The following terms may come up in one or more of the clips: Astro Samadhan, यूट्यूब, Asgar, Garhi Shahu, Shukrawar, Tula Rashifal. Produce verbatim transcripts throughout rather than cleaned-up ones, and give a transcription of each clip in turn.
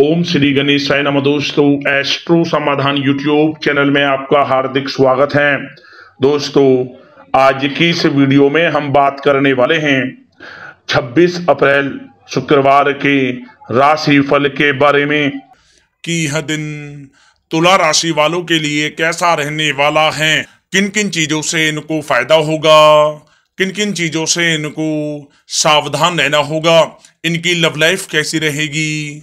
ओम श्री गणेशाय नमः। दोस्तों, एस्ट्रो समाधान यूट्यूब चैनल में आपका हार्दिक स्वागत है। दोस्तों, आज की इस वीडियो में हम बात करने वाले हैं छब्बीस अप्रैल शुक्रवार के राशिफल के बारे में कि यह दिन तुला राशि वालों के लिए कैसा रहने वाला है, किन किन चीजों से इनको फायदा होगा, किन किन चीजों से इनको सावधान रहना होगा, इनकी लव लाइफ कैसी रहेगी,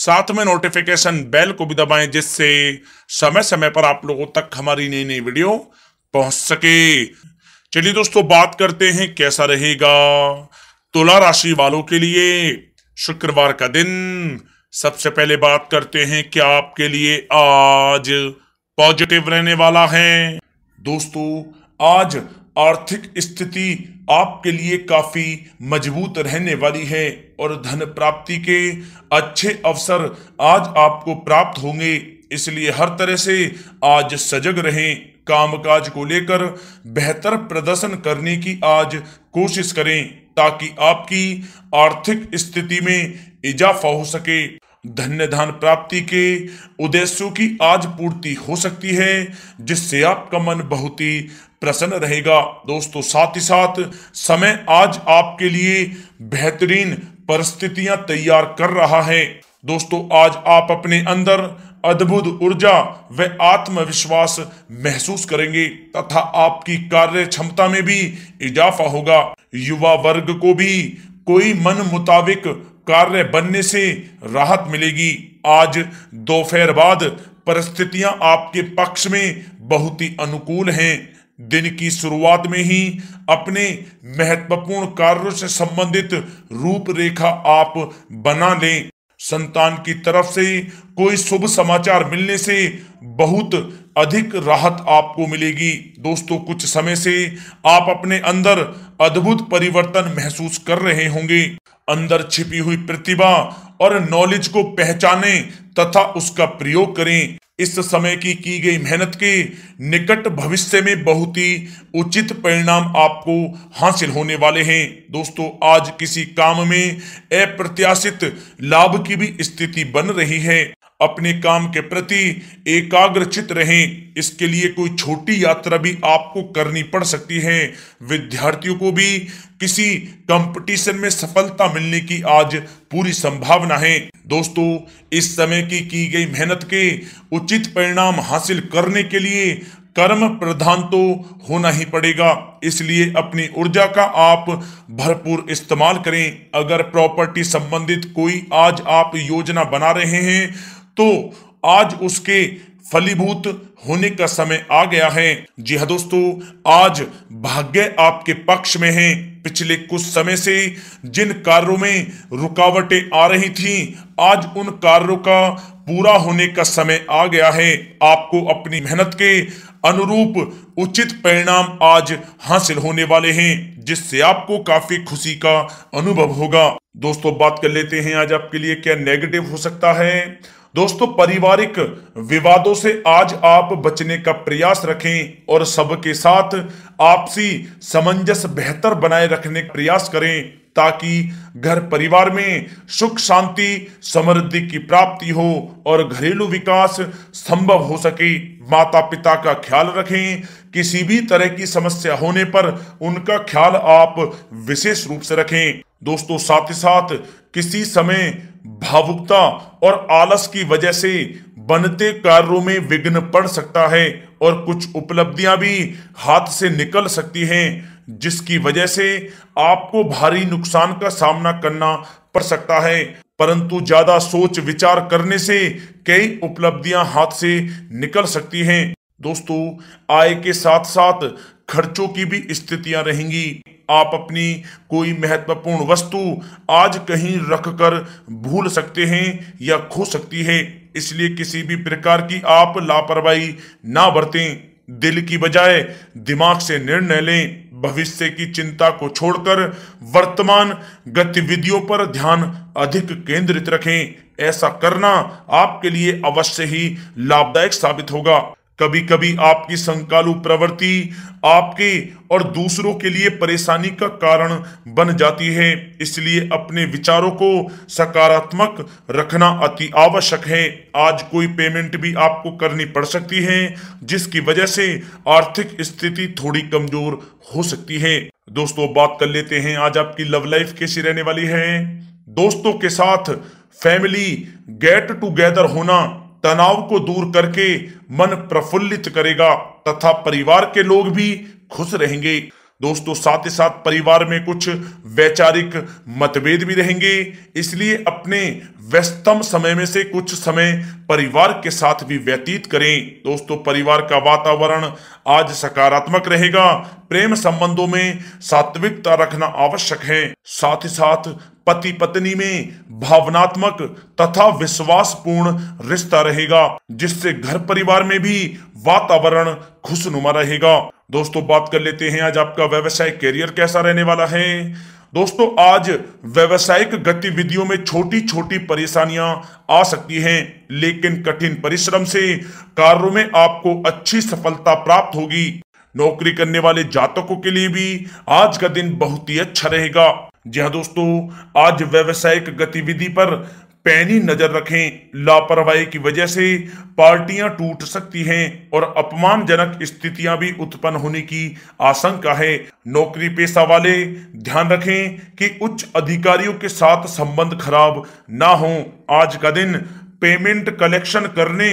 साथ में नोटिफिकेशन बेल को भी दबाएं जिससे समय समय पर आप लोगों तक हमारी नई नई वीडियो पहुंच सके। चलिए दोस्तों, बात करते हैं कैसा रहेगा तुला राशि वालों के लिए शुक्रवार का दिन। सबसे पहले बात करते हैं क्या आपके लिए आज पॉजिटिव रहने वाला है। दोस्तों, आज आर्थिक स्थिति आपके लिए काफी मजबूत रहने वाली है और धन प्राप्ति के अच्छे अवसर आज आपको प्राप्त होंगे, इसलिए हर तरह से आज सजग रहें। कामकाज को लेकर बेहतर प्रदर्शन करने की आज कोशिश करें ताकि आपकी आर्थिक स्थिति में इजाफा हो सके। धन्य धान प्राप्ति के उद्देश्यों की आज पूर्ति हो सकती है जिससे आपका मन बहुत ही प्रसन्न रहेगा। दोस्तों, साथ ही साथ समय आज आपके लिए बेहतरीन परिस्थितियां तैयार कर रहा है। दोस्तों, आज आप अपने अंदर अद्भुत ऊर्जा व आत्मविश्वास महसूस करेंगे तथा आपकी कार्य क्षमता में भी इजाफा होगा। युवा वर्ग को भी कोई मन मुताबिक कार्य बनने से राहत मिलेगी। आज दोपहर बाद परिस्थितियां आपके पक्ष में बहुत ही अनुकूल हैं। दिन की शुरुआत में ही अपने महत्वपूर्ण कार्यों से संबंधित रूपरेखा आप बना लें। संतान की तरफ से कोई शुभ समाचार मिलने से बहुत अधिक राहत आपको मिलेगी। दोस्तों, कुछ समय से आप अपने अंदर अद्भुत परिवर्तन महसूस कर रहे होंगे। अंदर छिपी हुई प्रतिभा और नॉलेज को पहचानें तथा उसका प्रयोग करें। इस समय की की गई मेहनत के निकट भविष्य में बहुत ही उचित परिणाम आपको हासिल होने वाले हैं। दोस्तों, आज किसी काम में अप्रत्याशित लाभ की भी स्थिति बन रही है। अपने काम के प्रति एकाग्रचित रहें, इसके लिए कोई छोटी यात्रा भी आपको करनी पड़ सकती है। विद्यार्थियों को भी किसी कंपटीशन में सफलता मिलने की आज पूरी संभावना है। दोस्तों, इस समय की की गई मेहनत के उचित परिणाम हासिल करने के लिए कर्म प्रधान तो होना ही पड़ेगा, इसलिए अपनी ऊर्जा का आप भरपूर इस्तेमाल करें। अगर प्रॉपर्टी संबंधित कोई आज आप योजना बना रहे हैं तो आज उसके फलीभूत होने का समय आ गया है। जी हाँ दोस्तों, आज भाग्य आपके पक्ष में है। पिछले कुछ समय से जिन कार्यों में रुकावटें आ रही थीं, आज उन कार्यों का पूरा होने का समय आ गया है। आपको अपनी मेहनत के अनुरूप उचित परिणाम आज हासिल होने वाले हैं जिससे आपको काफी खुशी का अनुभव होगा। दोस्तों, बात कर लेते हैं आज आपके लिए क्या नेगेटिव हो सकता है। दोस्तों, पारिवारिक विवादों से आज आप बचने का प्रयास रखें और सबके साथ आपसी सामंजस्य बेहतर बनाए रखने का प्रयास करें ताकि घर परिवार में सुख शांति समृद्धि की प्राप्ति हो और घरेलू विकास संभव हो सके। माता पिता का ख्याल रखें, किसी भी तरह की समस्या होने पर उनका ख्याल आप विशेष रूप से रखें। दोस्तों, साथ ही साथ किसी समय भावुकता और आलस की वजह से बनते कार्यों में विघ्न पड़ सकता है और कुछ उपलब्धियां भी हाथ से निकल सकती हैं जिसकी वजह से आपको भारी नुकसान का सामना करना पड़ सकता है, परंतु ज्यादा सोच विचार करने से कई उपलब्धियां हाथ से निकल सकती हैं। दोस्तों, आय के साथ साथ खर्चों की भी स्थितियां रहेंगी। आप अपनी कोई महत्वपूर्ण वस्तु आज कहीं रखकर भूल सकते हैं या खो सकती है, इसलिए किसी भी प्रकार की आप लापरवाही ना बरतें। दिल की बजाय दिमाग से निर्णय लें। भविष्य की चिंता को छोड़कर वर्तमान गतिविधियों पर ध्यान अधिक केंद्रित रखें। ऐसा करना आपके लिए अवश्य ही लाभदायक साबित होगा। कभी कभी आपकी संकालु प्रवृत्ति आपके और दूसरों के लिए परेशानी का कारण बन जाती है, इसलिए अपने विचारों को सकारात्मक रखना अति आवश्यक है। आज कोई पेमेंट भी आपको करनी पड़ सकती है, जिसकी वजह से आर्थिक स्थिति थोड़ी कमजोर हो सकती है। दोस्तों, बात कर लेते हैं आज आपकी लव लाइफ कैसी रहने वाली है। दोस्तों के साथ फैमिली गेट टुगेदर होना तनाव को दूर करके मन प्रफुल्लित करेगा तथा परिवार के लोग भी खुश रहेंगे। दोस्तों, साथ ही साथ परिवार में कुछ वैचारिक मतभेद भी रहेंगे, इसलिए अपने व्यस्तम समय में से कुछ समय परिवार के साथ भी व्यतीत करें। दोस्तों, परिवार का वातावरण आज सकारात्मक रहेगा। प्रेम संबंधों में सात्विकता रखना आवश्यक है। साथ ही साथ पति पत्नी में भावनात्मक तथा विश्वासपूर्ण रिश्ता रहेगा, जिससे घर परिवार में भी वातावरण खुशनुमा रहेगा। दोस्तों, बात कर लेते हैं आज आपका व्यवसाय करियर कैसा रहने वाला है। दोस्तों, आज व्यवसायिक गतिविधियों में छोटी छोटी परेशानियां आ सकती हैं, लेकिन कठिन परिश्रम से कार्यों में आपको अच्छी सफलता प्राप्त होगी। नौकरी करने वाले जातकों के लिए भी आज का दिन बहुत ही अच्छा रहेगा। जी हाँ दोस्तों, आज व्यवसायिक गतिविधि पर पैनी नजर रखें। लापरवाही की वजह से पार्टियां टूट सकती हैं और अपमानजनक स्थितियां भी उत्पन्न होने की आशंका है। नौकरी पेशा वाले ध्यान रखें कि उच्च अधिकारियों के साथ संबंध खराब ना हो। आज का दिन पेमेंट कलेक्शन करने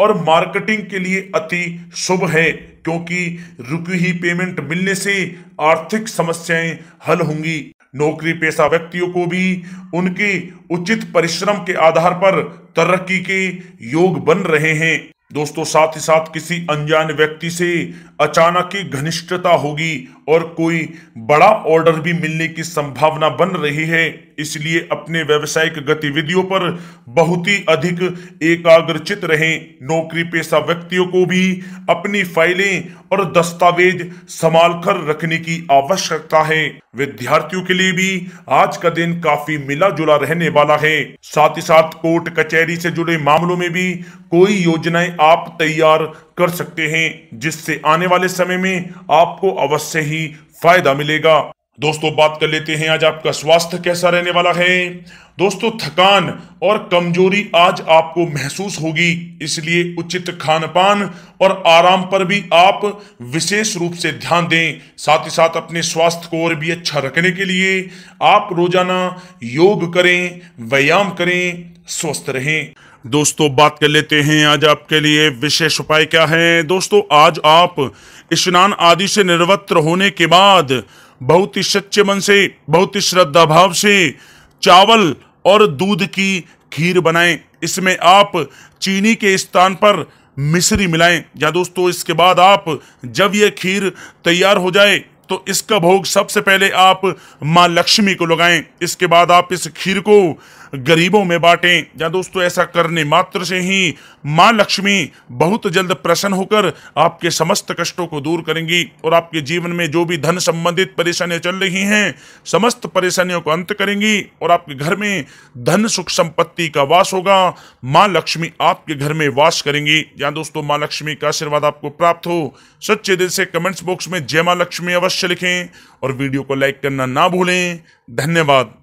और मार्केटिंग के लिए अति शुभ है, क्योंकि रुकी हुई पेमेंट मिलने से आर्थिक समस्याएं हल होंगी। नौकरी पेशा व्यक्तियों को भी उनके उचित परिश्रम के आधार पर तरक्की के योग बन रहे हैं। दोस्तों, साथ ही साथ किसी अनजान व्यक्ति से अचानक ही घनिष्ठता होगी और कोई बड़ा ऑर्डर भी मिलने की संभावना बन रही है, इसलिए अपने व्यावसायिक गतिविधियों पर बहुत ही अधिक एकाग्रचित रहें। नौकरी पेशा व्यक्तियों को भी अपनी फाइलें और दस्तावेज संभाल कर रखने की आवश्यकता है। विद्यार्थियों के लिए भी आज का दिन काफी मिला जुला रहने वाला है। साथ ही साथ कोर्ट कचहरी से जुड़े मामलों में भी कोई योजनाएं आप तैयार कर सकते हैं, जिससे आने वाले समय में आपको अवश्य ही फायदा मिलेगा। दोस्तों, बात कर लेते हैं आज आपका स्वास्थ्य कैसा रहने वाला है। दोस्तों, थकान और कमजोरी आज आपको महसूस होगी, इसलिए उचित खानपान और आराम पर भी आप विशेष रूप से ध्यान दें। साथ ही साथ अपने स्वास्थ्य को और भी अच्छा रखने के लिए आप रोजाना योग करें, व्यायाम करें, स्वस्थ रहें। दोस्तों, बात कर लेते हैं आज आपके लिए विशेष उपाय क्या है। दोस्तों, आज आप स्नान आदि से निवृत्त होने के बाद बहुत ही सच्चे मन से, बहुत ही श्रद्धा भाव से चावल और दूध की खीर बनाएं। इसमें आप चीनी के स्थान पर मिश्री मिलाएं। या दोस्तों, इसके बाद आप जब यह खीर तैयार हो जाए तो इसका भोग सबसे पहले आप मां लक्ष्मी को लगाएं। इसके बाद आप इस खीर को गरीबों में बांटें। या दोस्तों, ऐसा करने मात्र से ही मां लक्ष्मी बहुत जल्द प्रसन्न होकर आपके समस्त कष्टों को दूर करेंगी और आपके जीवन में जो भी धन संबंधित परेशानियां चल रही हैं समस्त परेशानियों को अंत करेंगी और आपके घर में धन सुख संपत्ति का वास होगा। मां लक्ष्मी आपके घर में वास करेंगी। या दोस्तों, मां लक्ष्मी का आशीर्वाद आपको प्राप्त हो। सच्चे दिल से कमेंट्स बॉक्स में जय मां लक्ष्मी अवश्य लिखें और वीडियो को लाइक करना ना भूलें। धन्यवाद।